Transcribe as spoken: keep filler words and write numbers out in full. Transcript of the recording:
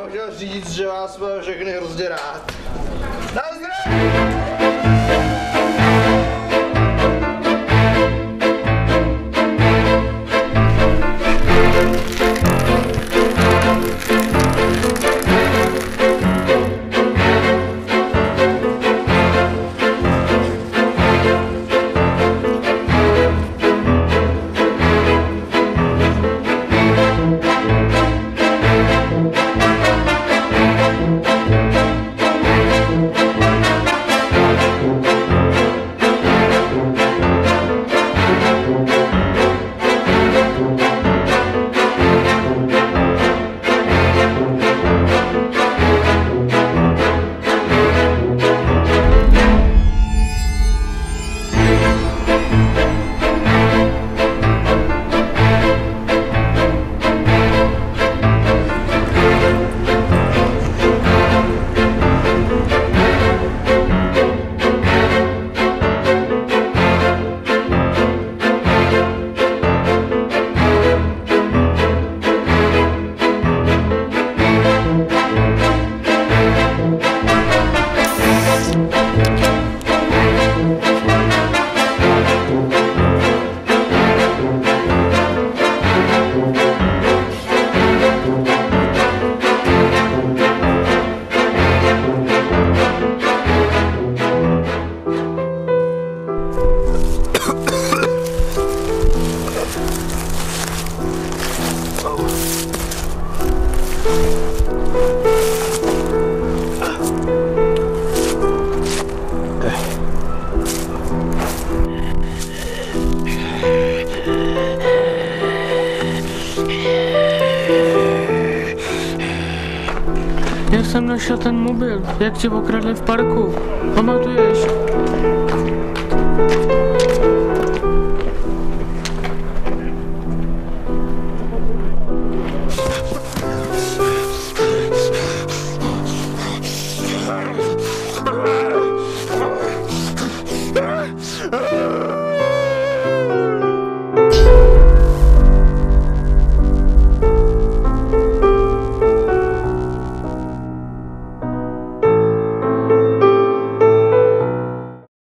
jenom chtěl říct, že vás mám všechny hrozně rád. Nazdravím! Jak jsem našel ten mobil, jak tě okradli v parku, pamatuješ?